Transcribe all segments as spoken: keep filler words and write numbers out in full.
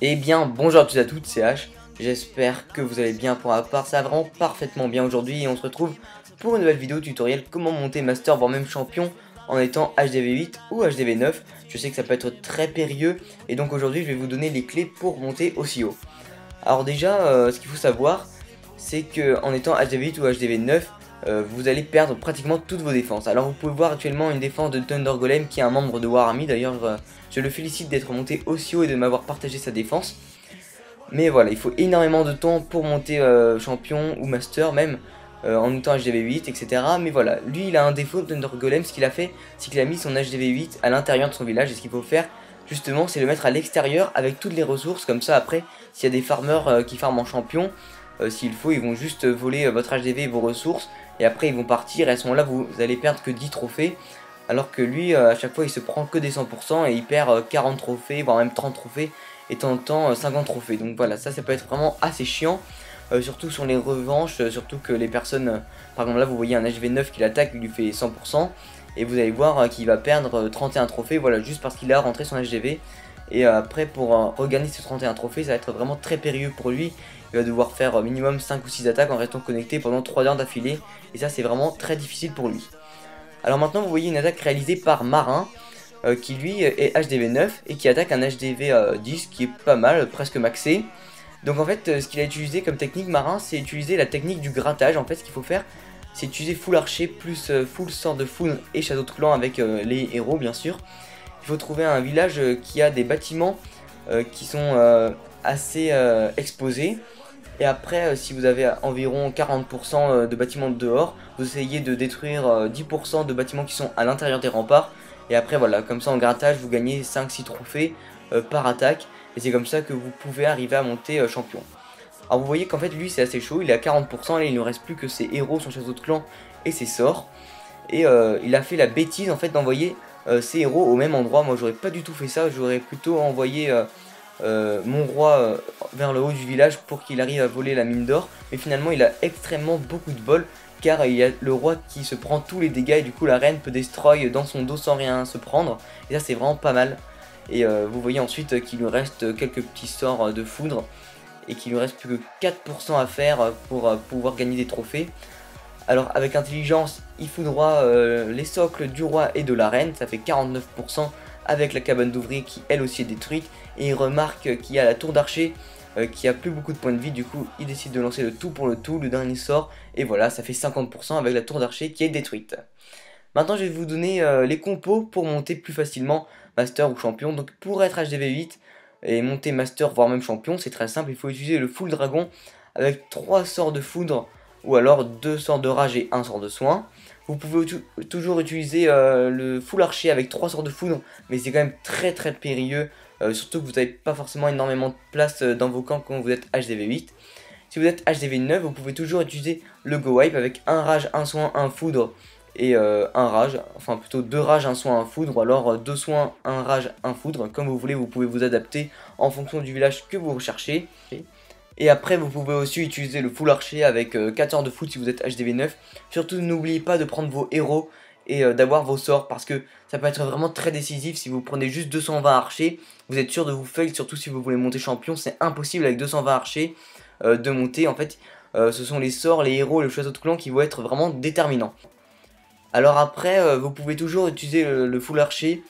Eh bien bonjour à tous et à toutes, c'est H, j'espère que vous allez bien. Pour ma part ça va vraiment parfaitement bien aujourd'hui et on se retrouve pour une nouvelle vidéo tutoriel comment monter master voire même champion en étant H D V huit ou H D V neuf. Je sais que ça peut être très périlleux et donc aujourd'hui je vais vous donner les clés pour monter aussi haut. Alors déjà euh, ce qu'il faut savoir c'est que en étant H D V huit ou H D V neuf euh, vous allez perdre pratiquement toutes vos défenses. Alors vous pouvez voir actuellement une défense de Thunder Golem qui est un membre de War Army, d'ailleurs euh, je le félicite d'être monté aussi haut et de m'avoir partagé sa défense. Mais voilà, il faut énormément de temps pour monter euh, champion ou master même euh, en étant H D V huit, etc. Mais voilà, lui il a un défaut, Thunder Golem. Ce qu'il a fait c'est qu'il a mis son H D V huit à l'intérieur de son village et ce qu'il faut faire justement c'est le mettre à l'extérieur avec toutes les ressources. Comme ça après s'il y a des farmers euh, qui farment en champion, Euh, s'il faut ils vont juste voler euh, votre H D V et vos ressources et après ils vont partir, et à ce moment là vous, vous allez perdre que dix trophées. Alors que lui euh, à chaque fois il se prend que des cent pour cent et il perd euh, quarante trophées voire même trente trophées et de temps en temps euh, cinquante trophées. Donc voilà, ça ça peut être vraiment assez chiant, euh, surtout sur les revanches, euh, surtout que les personnes euh, par exemple là vous voyez un H D V neuf qui l'attaque, il lui fait cent pour cent et vous allez voir euh, qu'il va perdre euh, trente et un trophées, voilà, juste parce qu'il a rentré son H D V. Et après pour euh, regagner ces trente et un trophées ça va être vraiment très périlleux pour lui. Il va devoir faire euh, minimum cinq ou six attaques en restant connecté pendant trois heures d'affilée. Et ça c'est vraiment très difficile pour lui. Alors maintenant vous voyez une attaque réalisée par Marin euh, qui lui est H D V neuf et qui attaque un H D V dix euh, qui est pas mal, presque maxé. Donc en fait euh, ce qu'il a utilisé comme technique Marin, c'est utiliser la technique du grattage. En fait ce qu'il faut faire c'est utiliser Full Archer plus euh, Full Sort de Full et Château de clan avec euh, les héros bien sûr. Il faut trouver un village qui a des bâtiments euh, qui sont euh, assez euh, exposés. Et après euh, si vous avez environ quarante pour cent de bâtiments dehors, vous essayez de détruire euh, dix pour cent de bâtiments qui sont à l'intérieur des remparts. Et après voilà, comme ça en grattage vous gagnez cinq six trophées euh, par attaque. Et c'est comme ça que vous pouvez arriver à monter euh, champion. Alors vous voyez qu'en fait lui c'est assez chaud, il est à quarante pour cent et il ne reste plus que ses héros, son château de clan et ses sorts. Et euh, il a fait la bêtise en fait d'envoyer Euh, ces héros au même endroit. Moi j'aurais pas du tout fait ça, j'aurais plutôt envoyé euh, euh, mon roi euh, vers le haut du village pour qu'il arrive à voler la mine d'or. Mais finalement il a extrêmement beaucoup de bol car il y a le roi qui se prend tous les dégâts et du coup la reine peut destroy dans son dos sans rien se prendre. Et ça c'est vraiment pas mal. Et euh, vous voyez ensuite qu'il lui reste quelques petits sorts de foudre et qu'il lui reste plus que quatre pour cent à faire pour euh, pouvoir gagner des trophées. Alors avec intelligence, il foudroie euh, les socles du roi et de la reine, ça fait quarante-neuf pour cent avec la cabane d'ouvrier qui elle aussi est détruite. Et il remarque qu'il y a la tour d'archer euh, qui a plus beaucoup de points de vie, du coup il décide de lancer le tout pour le tout, le dernier sort. Et voilà, ça fait cinquante pour cent avec la tour d'archer qui est détruite. Maintenant je vais vous donner euh, les compos pour monter plus facilement master ou champion. Donc pour être H D V huit et monter master voire même champion, c'est très simple, il faut utiliser le full dragon avec trois sorts de foudre. Ou alors deux sorts de rage et un sort de soin. Vous pouvez toujours utiliser euh, le full archer avec trois sorts de foudre. Mais c'est quand même très très périlleux. Euh, surtout que vous n'avez pas forcément énormément de place euh, dans vos camps quand vous êtes H D V huit. Si vous êtes H D V neuf, vous pouvez toujours utiliser le go wipe avec un rage, un soin, un foudre. Et euh, un rage. Enfin plutôt deux rage, un soin, un foudre. Ou alors euh, deux soins, un rage, un foudre. Comme vous voulez, vous pouvez vous adapter en fonction du village que vous recherchez. Et après vous pouvez aussi utiliser le full archer avec euh, quatre sorts de foudre si vous êtes H D V neuf. Surtout n'oubliez pas de prendre vos héros et euh, d'avoir vos sorts, parce que ça peut être vraiment très décisif. Si vous prenez juste deux cent vingt archers, vous êtes sûr de vous fail, surtout si vous voulez monter champion. C'est impossible avec deux cent vingt archers euh, de monter. En fait euh, ce sont les sorts, les héros et le château de clan qui vont être vraiment déterminants. Alors après euh, vous pouvez toujours utiliser le, le full archer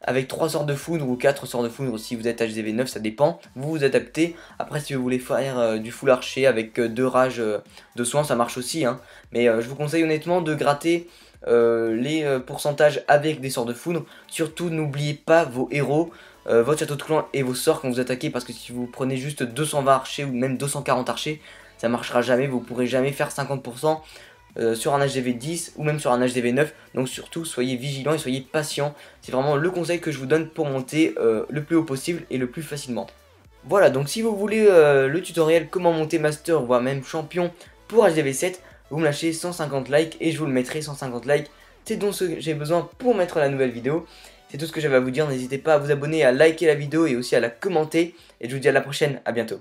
avec trois sorts de foudre ou quatre sorts de foudre si vous êtes H D V neuf, ça dépend, vous vous adaptez. Après si vous voulez faire euh, du full archer avec euh, deux rages euh, de soins, ça marche aussi hein. Mais euh, je vous conseille honnêtement de gratter euh, les euh, pourcentages avec des sorts de foudre. Surtout n'oubliez pas vos héros, euh, votre château de clan et vos sorts quand vous attaquez, parce que si vous prenez juste deux cent vingt archers ou même deux cent quarante archers, ça marchera jamais, vous pourrez jamais faire cinquante pour cent Euh, sur un H D V dix ou même sur un H D V neuf. Donc surtout soyez vigilants et soyez patients. C'est vraiment le conseil que je vous donne pour monter euh, le plus haut possible et le plus facilement. Voilà, donc si vous voulez euh, le tutoriel comment monter master voire même champion pour H D V sept, vous me lâchez cent cinquante likes et je vous le mettrai. Cent cinquante likes, c'est donc ce que j'ai besoin pour mettre la nouvelle vidéo. C'est tout ce que j'avais à vous dire, n'hésitez pas à vous abonner, à liker la vidéo et aussi à la commenter. Et je vous dis à la prochaine, à bientôt.